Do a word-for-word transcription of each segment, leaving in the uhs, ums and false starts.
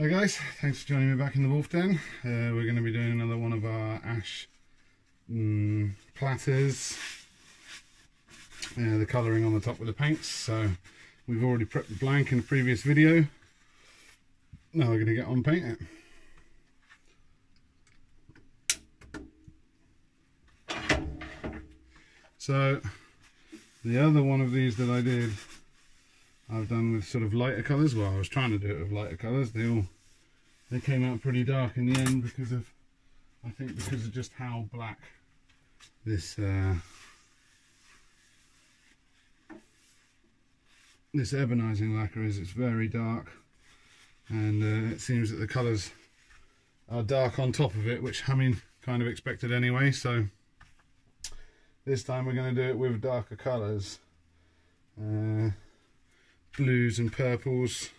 Hi guys, thanks for joining me back in the wolf den. Uh, we're going to be doing another one of our ash mm, platters. Uh, the colouring on the top with the paints. So we've already prepped the blank in the previous video. Now we're going to get on painting it. So the other one of these that I did, I've done with sort of lighter colours. Well, I was trying to do it with lighter colours. They all they came out pretty dark in the end because of, I think, because of just how black this uh, this ebonising lacquer is. It's very dark, and uh, it seems that the colours are dark on top of it, which I mean, kind of expected anyway. So this time we're going to do it with darker colours. Uh, blues and purples,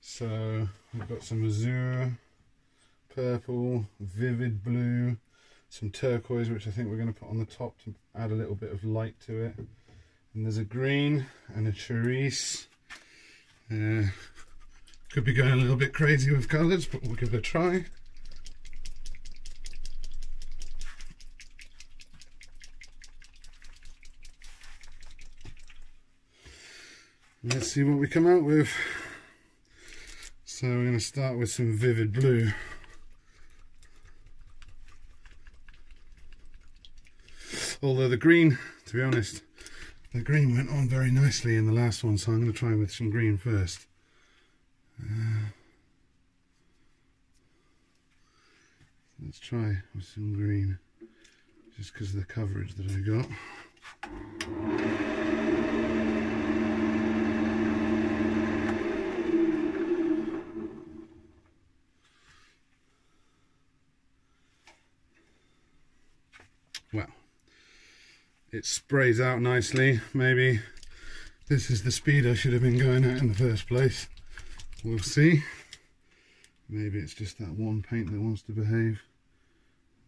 so we've got some azure, purple, vivid blue, some turquoise, which I think we're going to put on the top to add a little bit of light to it, and there's a green and a cerise. Uh, could be going a little bit crazy with colours, but we'll give it a try. Let's see what we come out with. So we're going to start with some vivid blue. Although the green, to be honest, the green went on very nicely in the last one, so I'm going to try with some green first. Uh, let's try with some green, just because of the coverage that I got. Well, it sprays out nicely. Maybe this is the speed I should have been going at in the first place. We'll see. Maybe it's just that one paint that wants to behave.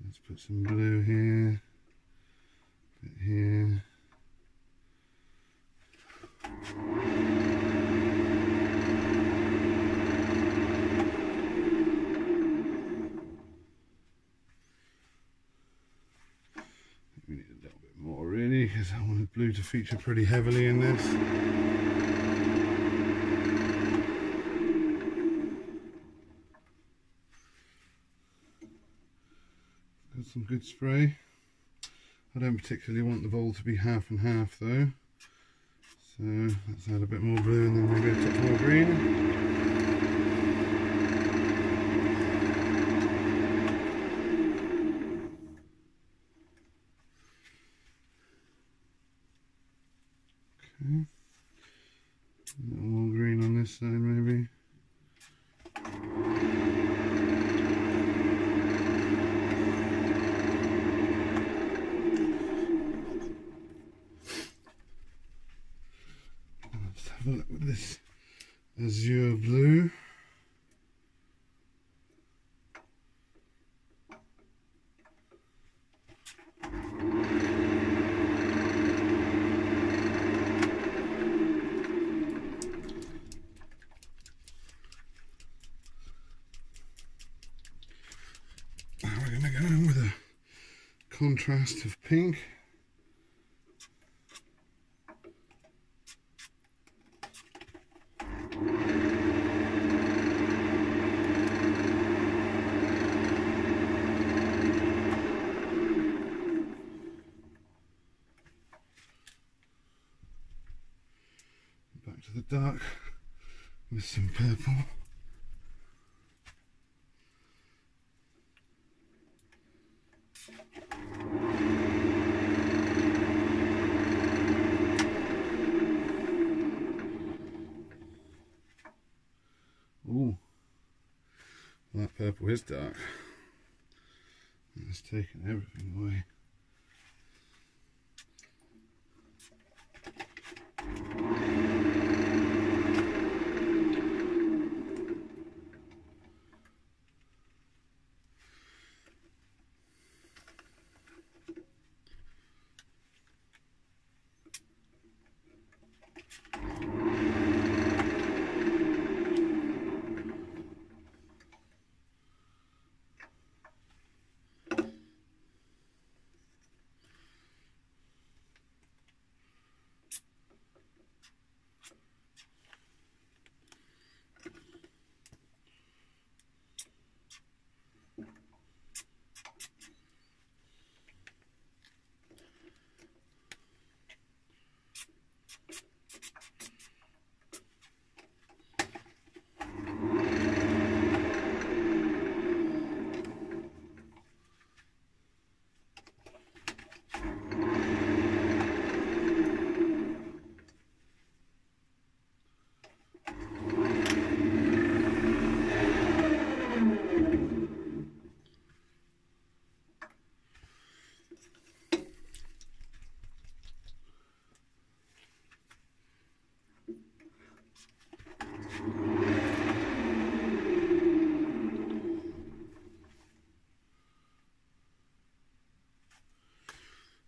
Let's put some blue here, a bit here. Because I wanted blue to feature pretty heavily in this. Got some good spray. I don't particularly want the bowl to be half and half though. So let's add a bit more blue and then maybe a touch more green. Look at this azure blue. Now we're going to go in with a contrast of pink. Dark with some purple. Ooh, well, that purple is dark. It's taken everything away.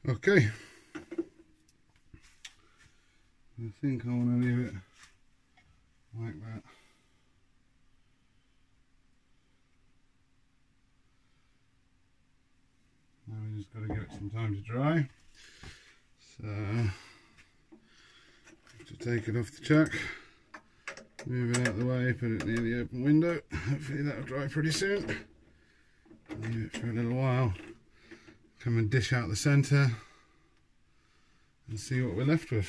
Okay, I think I want to leave it like that. Now we just got to give it some time to dry. So, to take it off the chuck, move it out of the way, put it near the open window. Hopefully that'll dry pretty soon. Leave it for a little while. Come and dish out the centre and see what we're left with.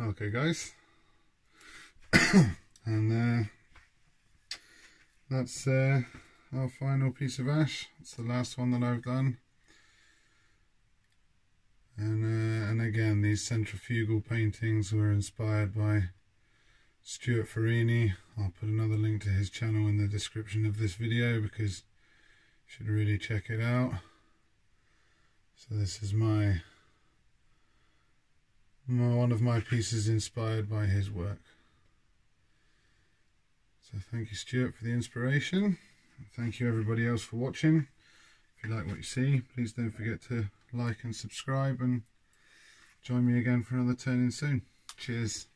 Okay guys, and uh, that's uh, our final piece of ash. It's the last one that I've done, and uh, and again, these centrifugal paintings were inspired by Stuart Furini. I'll put another link to his channel in the description of this video because you should really check it out. So this is my one of my pieces inspired by his work. So thank you, Stuart, for the inspiration. Thank you everybody else for watching. If you like what you see, please don't forget to like and subscribe, and join me again for another turn in soon. Cheers.